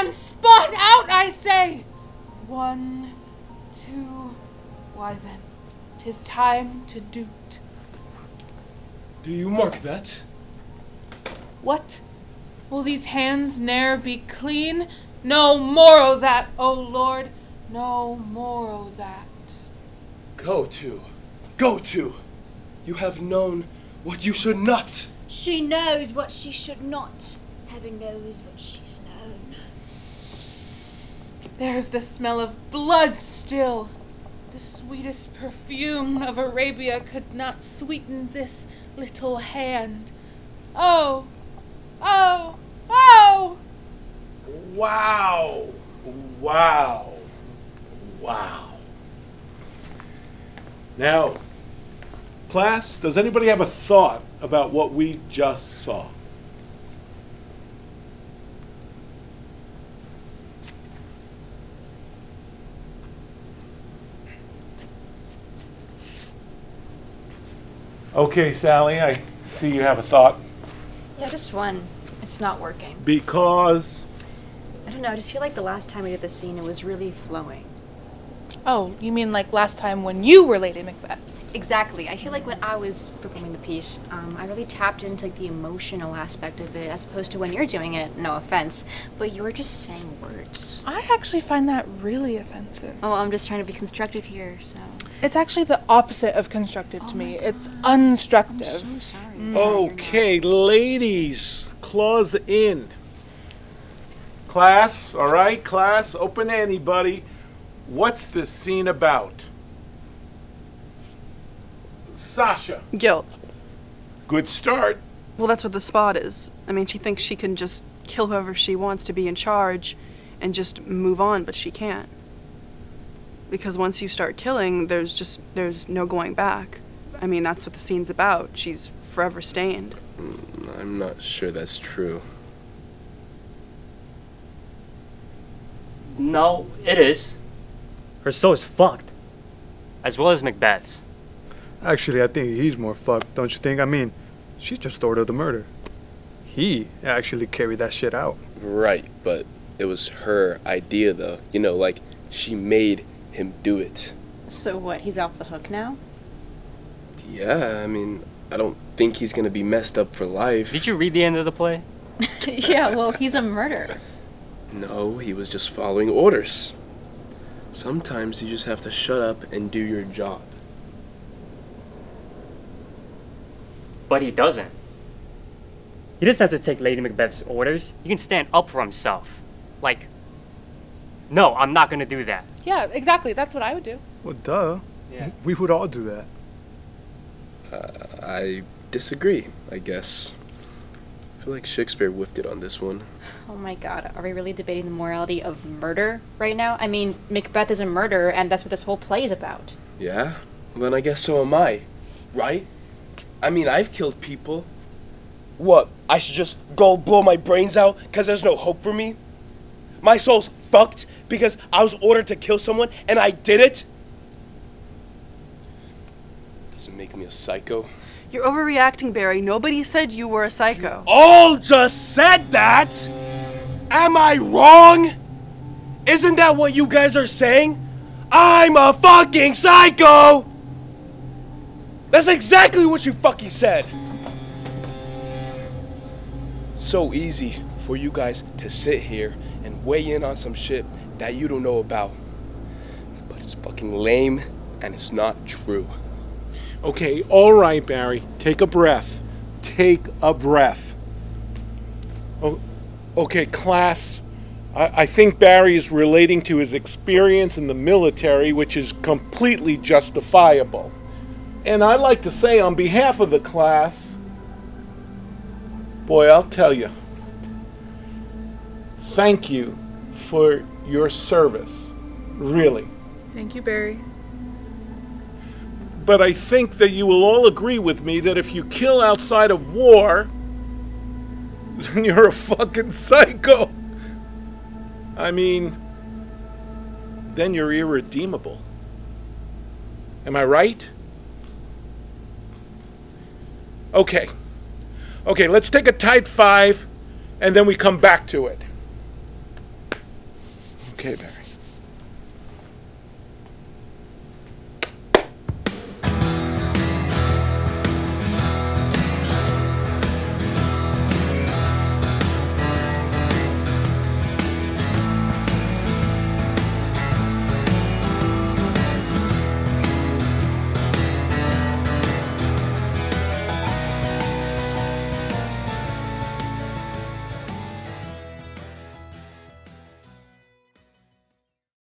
damn spot out, I say! 1, 2, why then, 'tis time to do't. Do you mark that? What? Will these hands ne'er be clean? No more o' that, O Lord, no more o' that. Go to, go to! You have known what you should not. She knows what she should not. Heaven knows what she's known. There's the smell of blood still. The sweetest perfume of Arabia could not sweeten this little hand. Oh, oh, oh! Wow, wow, wow. Now, class, does anybody have a thought about what we just saw? Okay, Sally, I see you have a thought. Yeah, just one. It's not working. Because? I don't know, I just feel like the last time we did this scene, it was really flowing. Oh, you mean like last time when you were Lady Macbeth? Exactly. I feel like when I was performing the piece, I really tapped into like the emotional aspect of it, as opposed to when you're doing it, no offense, but you're just saying words. I actually find that really offensive. Oh, I'm just trying to be constructive here, so. It's actually the opposite of constructive to me. It's unstructive. I'm so sorry. Okay, ladies, claws in. Class, all right, class, open to anybody. What's this scene about? Sasha. Guilt. Good start. Well, that's what the spot is. I mean, she thinks she can just kill whoever she wants to be in charge and just move on, but she can't. Because once you start killing, there's no going back. I mean, that's what the scene's about. She's forever stained. I'm not sure that's true. No, it is. Her soul is fucked, as well as Macbeth's. Actually, I think he's more fucked, don't you think? I mean, she just ordered the murder. He actually carried that shit out. Right, but it was her idea, though. You know, like, she made him do it. So what, he's off the hook now? Yeah, I mean, I don't think he's gonna be messed up for life. Did you read the end of the play? Yeah, well, he's a murderer. No, he was just following orders. Sometimes you just have to shut up and do your job. But he doesn't. He doesn't have to take Lady Macbeth's orders. He can stand up for himself. Like, no, I'm not gonna do that. Yeah, exactly. That's what I would do. Well, duh. Yeah. We would all do that. I disagree, I guess. I feel like Shakespeare whiffed it on this one. Oh my god, are we really debating the morality of murder right now? I mean, Macbeth is a murderer, and that's what this whole play is about. Yeah? Well, then I guess so am I, right? I mean, I've killed people. What, I should just go blow my brains out because there's no hope for me? My soul's fucked because I was ordered to kill someone and I did it? Doesn't make me a psycho. You're overreacting, Barry. Nobody said you were a psycho. You all just said that! Am I wrong? Isn't that what you guys are saying? I'm a fucking psycho! That's exactly what you fucking said! So easy for you guys to sit here and weigh in on some shit that you don't know about. But it's fucking lame and it's not true. Okay, all right, Barry. Take a breath. Take a breath. Oh, okay, class. I think Barry is relating to his experience in the military, which is completely justifiable. And I'd like to say on behalf of the class, boy, I'll tell you, thank you for your service. Really. Thank you, Barry. But I think that you will all agree with me that if you kill outside of war, then you're a fucking psycho. I mean, then you're irredeemable. Am I right? Okay. Okay, let's take a tight five, and then we come back to it. Okay, Barry.